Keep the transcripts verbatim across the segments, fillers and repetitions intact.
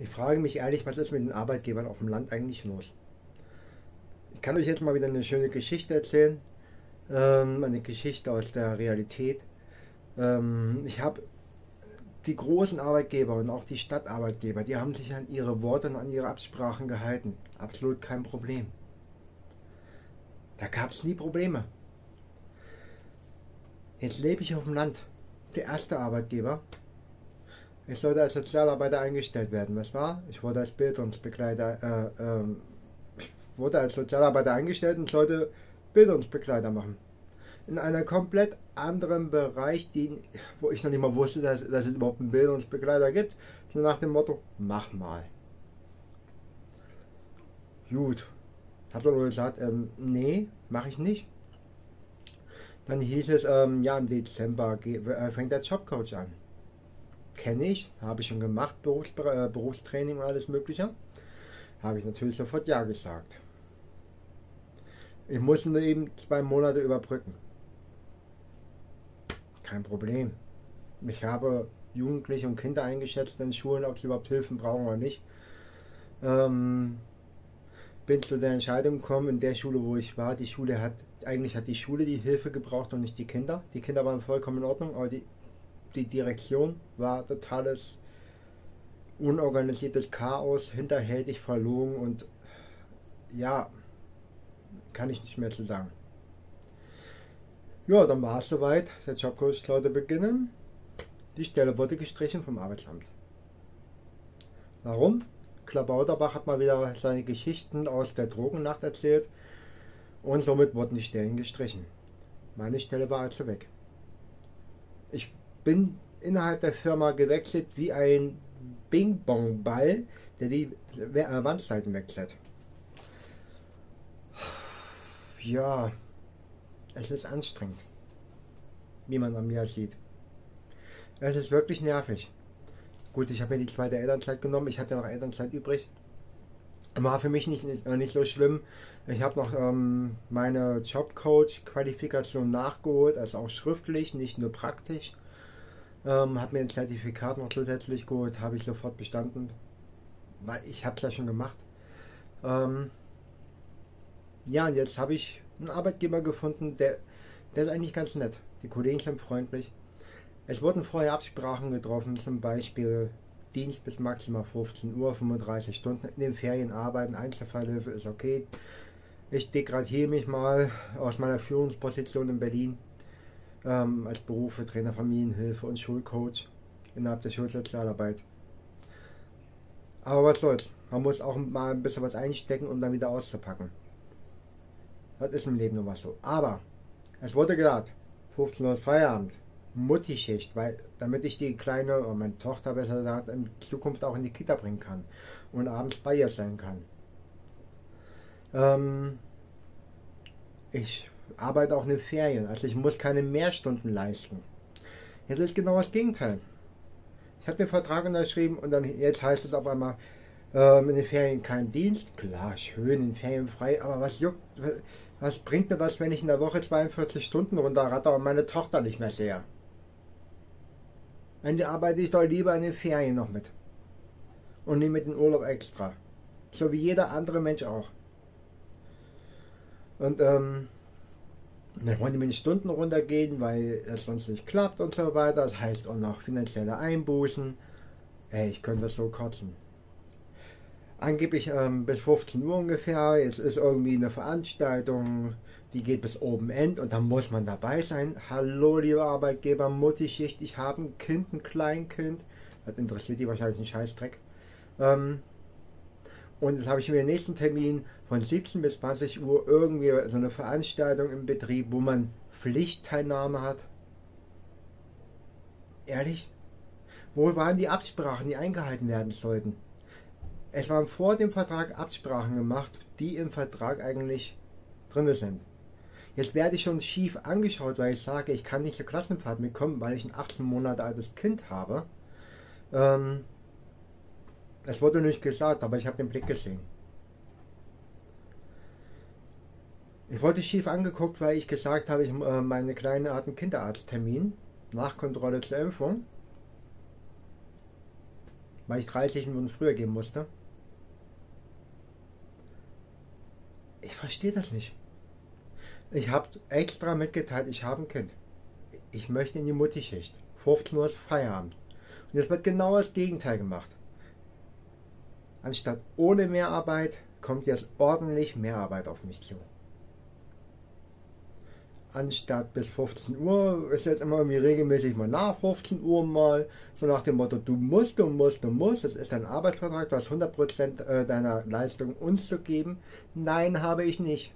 Ich frage mich ehrlich, was ist mit den Arbeitgebern auf dem Land eigentlich los? Ich kann euch jetzt mal wieder eine schöne Geschichte erzählen. Ähm, eine Geschichte aus der Realität. Ähm, ich habe die großen Arbeitgeber und auch die Stadtarbeitgeber, die haben sich an ihre Worte und an ihre Absprachen gehalten. Absolut kein Problem. Da gab es nie Probleme. Jetzt lebe ich auf dem Land. Der erste Arbeitgeber. Ich sollte als Sozialarbeiter eingestellt werden. Was war? Ich wurde als Bildungsbegleiter, äh, ähm, ich wurde als Sozialarbeiter eingestellt und sollte Bildungsbegleiter machen. In einer komplett anderen Bereich, die, wo ich noch nicht mal wusste, dass, dass es überhaupt einen Bildungsbegleiter gibt. So nach dem Motto, mach mal. Gut. Hab doch nur gesagt, ähm, nee, mache ich nicht. Dann hieß es, ähm, ja, im Dezember fängt der Jobcoach an. Kenne ich, habe ich schon gemacht, Berufs äh, Berufstraining und alles Mögliche. Habe ich natürlich sofort ja gesagt. Ich musste nur eben zwei Monate überbrücken. Kein Problem. Ich habe Jugendliche und Kinder eingeschätzt in Schulen, ob sie überhaupt Hilfen brauchen oder nicht. Ähm, bin zu der Entscheidung gekommen, in der Schule, wo ich war, die Schule hat, eigentlich hat die Schule die Hilfe gebraucht und nicht die Kinder. Die Kinder waren vollkommen in Ordnung, aber die, die Direktion war totales, unorganisiertes Chaos, hinterhältig, verlogen und ja, kann ich nicht mehr zu sagen. Ja, dann war es soweit, der Jobcoach sollte beginnen. Die Stelle wurde gestrichen vom Arbeitsamt. Warum? Klabauterbach hat mal wieder seine Geschichten aus der Drogennacht erzählt und somit wurden die Stellen gestrichen. Meine Stelle war also weg. Ich bin innerhalb der Firma gewechselt wie ein Bing-Bong-Ball, der die Wandseiten wechselt. Ja, es ist anstrengend, wie man an mir sieht. Es ist wirklich nervig. Gut, ich habe mir die zweite Elternzeit genommen, ich hatte noch Elternzeit übrig. War für mich nicht, nicht, nicht so schlimm. Ich habe noch ähm, meine Jobcoach-Qualifikation nachgeholt, also auch schriftlich, nicht nur praktisch. Ähm, habe mir ein Zertifikat noch zusätzlich geholt, habe ich sofort bestanden, weil ich habe es ja schon gemacht. Ähm, ja, und jetzt habe ich einen Arbeitgeber gefunden, der, der ist eigentlich ganz nett. Die Kollegen sind freundlich. Es wurden vorher Absprachen getroffen, zum Beispiel Dienst bis maximal fünfzehn Uhr, fünfunddreißig Stunden, in den Ferien arbeiten, Einzelfallhilfe ist okay. Ich degradiere mich mal aus meiner Führungsposition in Berlin ähm, als Berufe Trainer, Familienhilfe und Schulcoach innerhalb der Schulsozialarbeit. Aber was soll's, man muss auch mal ein bisschen was einstecken, um dann wieder auszupacken. Das ist im Leben noch was so. Aber es wurde gesagt, fünfzehn Uhr Feierabend. Mutti-Schicht, weil damit ich die Kleine oder meine Tochter besser gesagt in Zukunft auch in die Kita bringen kann und abends bei ihr sein kann. Ähm, ich arbeite auch in den Ferien, also ich muss keine Mehrstunden leisten. Jetzt ist genau das Gegenteil. Ich habe den Vertrag unterschrieben und dann jetzt heißt es auf einmal ähm, in den Ferien kein Dienst. Klar, schön, in den Ferien frei, aber was juckt, was bringt mir das, wenn ich in der Woche zweiundvierzig Stunden runterratter und meine Tochter nicht mehr sehe? Dann arbeite ich doch lieber in den Ferien noch mit. Und nicht mit dem Urlaub extra. So wie jeder andere Mensch auch. Und ähm, dann wollen die mit den Stunden runtergehen, weil es sonst nicht klappt und so weiter. Das heißt auch noch finanzielle Einbußen. Ey, ich könnte das so kotzen. Angeblich ähm, bis fünfzehn Uhr ungefähr, jetzt ist irgendwie eine Veranstaltung, die geht bis Open End und dann muss man dabei sein. Hallo lieber Arbeitgeber, Mutti-Schicht, ich habe ein Kind, ein Kleinkind, das interessiert die wahrscheinlich einen Scheißdreck. Ähm, und jetzt habe ich mir den nächsten Termin von siebzehn bis zwanzig Uhr irgendwie so eine Veranstaltung im Betrieb, wo man Pflichtteilnahme hat. Ehrlich? Wo waren die Absprachen, die eingehalten werden sollten? Es waren vor dem Vertrag Absprachen gemacht, die im Vertrag eigentlich drin sind. Jetzt werde ich schon schief angeschaut, weil ich sage, ich kann nicht zur Klassenfahrt mitkommen, weil ich ein achtzehn Monate altes Kind habe. Ähm, das wurde nicht gesagt, aber ich habe den Blick gesehen. Ich wurde schief angeguckt, weil ich gesagt habe, ich, äh, meine Kleine hat einen Kinderarzttermin, Nachkontrolle zur Impfung. weil ich dreißig Minuten früher gehen musste. Ich verstehe das nicht. Ich habe extra mitgeteilt, ich habe ein Kind. Ich möchte in die Mutti-Schicht. fünfzehn Uhr ist Feierabend. Und jetzt wird genau das Gegenteil gemacht. Anstatt ohne Mehrarbeit kommt jetzt ordentlich Mehrarbeit auf mich zu. Anstatt bis fünfzehn Uhr ist jetzt immer irgendwie regelmäßig mal nach fünfzehn Uhr mal, so nach dem Motto, du musst, du musst, du musst, das ist dein Arbeitsvertrag, du hast hundert Prozent deiner Leistung uns zu geben. Nein, habe ich nicht.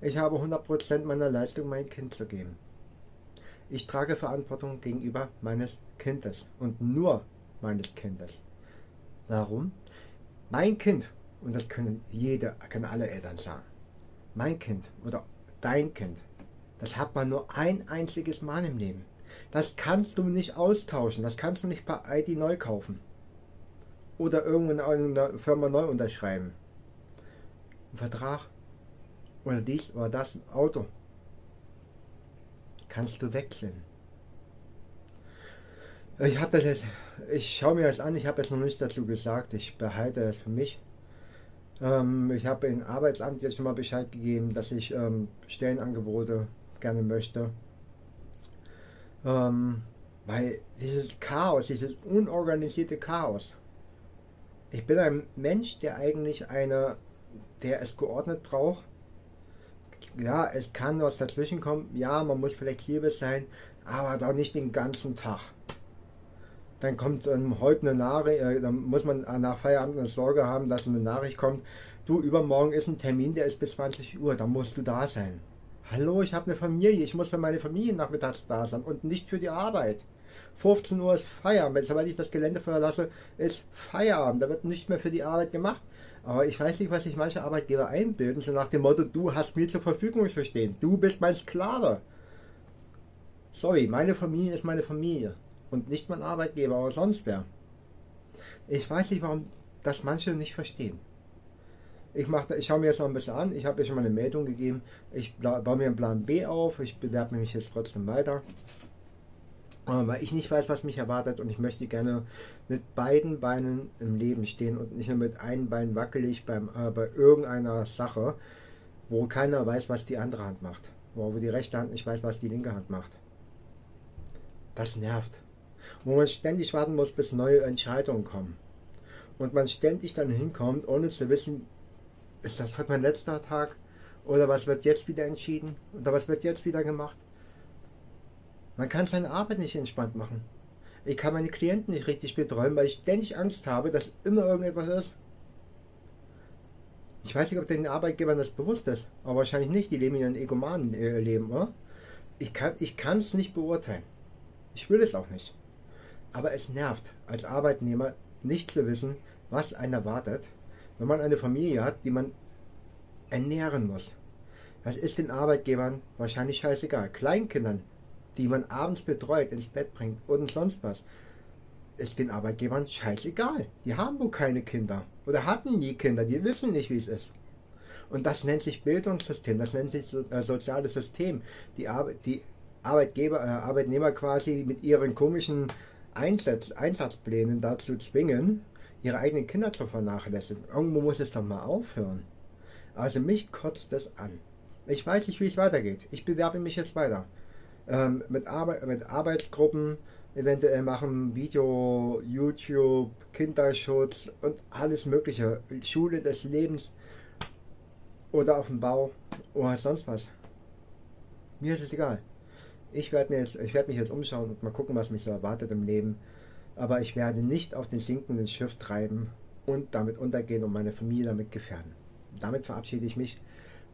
Ich habe hundert Prozent meiner Leistung meinem Kind zu geben. Ich trage Verantwortung gegenüber meines Kindes und nur meines Kindes. Warum? Mein Kind, und das können jede, können alle Eltern sagen, mein Kind oder dein Kind, das hat man nur ein einziges Mal im Leben. Das kannst du nicht austauschen, das kannst du nicht bei I D neu kaufen oder irgendwo in einer Firma neu unterschreiben. Ein Vertrag oder dies oder das, ein Auto. Kannst du wechseln. Ich habe das jetzt, ich schaue mir das an, ich habe jetzt noch nichts dazu gesagt, ich behalte das für mich. Ähm, ich habe im Arbeitsamt jetzt schon mal Bescheid gegeben, dass ich ähm, Stellenangebote gerne möchte. Ähm, weil dieses Chaos, dieses unorganisierte Chaos. Ich bin ein Mensch, der eigentlich eine, der es geordnet braucht. Ja, es kann was dazwischen kommen, ja, man muss flexibel sein, aber doch nicht den ganzen Tag. Dann kommt ähm, heute eine Nachricht, äh, dann muss man nach Feierabend eine Sorge haben, dass eine Nachricht kommt, du, übermorgen ist ein Termin, der ist bis zwanzig Uhr, da musst du da sein. Hallo, ich habe eine Familie, ich muss für meine Familie nachmittags da sein und nicht für die Arbeit. fünfzehn Uhr ist Feierabend, sobald ich das Gelände verlasse, ist Feierabend, da wird nicht mehr für die Arbeit gemacht. Aber ich weiß nicht, was sich manche Arbeitgeber einbilden, so nach dem Motto, du hast mir zur Verfügung zu stehen, du bist mein Sklave. Sorry, meine Familie ist meine Familie und nicht mein Arbeitgeber oder sonst wer. Ich weiß nicht, warum das manche nicht verstehen. Ich, mache, ich schaue mir jetzt noch ein bisschen an, ich habe ja schon mal eine Meldung gegeben, ich baue mir einen Plan B auf, ich bewerbe mich jetzt trotzdem weiter, weil ich nicht weiß, was mich erwartet und ich möchte gerne mit beiden Beinen im Leben stehen und nicht nur mit einem Bein wackelig beim, äh, bei irgendeiner Sache, wo keiner weiß, was die andere Hand macht, wo die rechte Hand nicht weiß, was die linke Hand macht. Das nervt. Wo man ständig warten muss, bis neue Entscheidungen kommen. Und man ständig dann hinkommt, ohne zu wissen, ist das heute mein letzter Tag? Oder was wird jetzt wieder entschieden? Oder was wird jetzt wieder gemacht? Man kann seine Arbeit nicht entspannt machen. Ich kann meine Klienten nicht richtig betreuen, weil ich ständig Angst habe, dass immer irgendetwas ist. Ich weiß nicht, ob den Arbeitgebern das bewusst ist, aber wahrscheinlich nicht. Die leben in einem Egomanen-Leben, oder? Ich kann ich kann es nicht beurteilen. Ich will es auch nicht. Aber es nervt, als Arbeitnehmer nicht zu wissen, was einen erwartet, wenn man eine Familie hat, die man ernähren muss. Das ist den Arbeitgebern wahrscheinlich scheißegal. Kleinkindern, die man abends betreut, ins Bett bringt und sonst was, ist den Arbeitgebern scheißegal. Die haben wohl keine Kinder oder hatten nie Kinder, die wissen nicht, wie es ist. Und das nennt sich Bildungssystem, das nennt sich so, äh, soziales System. Die, Ar die Arbeitgeber, äh, Arbeitnehmer quasi mit ihren komischen Einsatz Einsatzplänen dazu zwingen, ihre eigenen Kinder zu vernachlässigen. Irgendwo muss es doch mal aufhören. Also mich kotzt das an. Ich weiß nicht, wie es weitergeht. Ich bewerbe mich jetzt weiter. Mit, Arbe mit Arbeitsgruppen, eventuell machen Video, YouTube, Kinderschutz und alles mögliche, Schule des Lebens oder auf dem Bau oder sonst was. Mir ist es egal. Ich werde mir jetzt, ich werde mich jetzt umschauen und mal gucken, was mich so erwartet im Leben. Aber ich werde nicht auf den sinkenden Schiff treiben und damit untergehen und meine Familie damit gefährden. Damit verabschiede ich mich.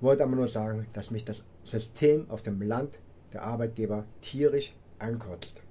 Wollte aber nur sagen, dass mich das System auf dem Land der Arbeitgeber tierisch ankotzt.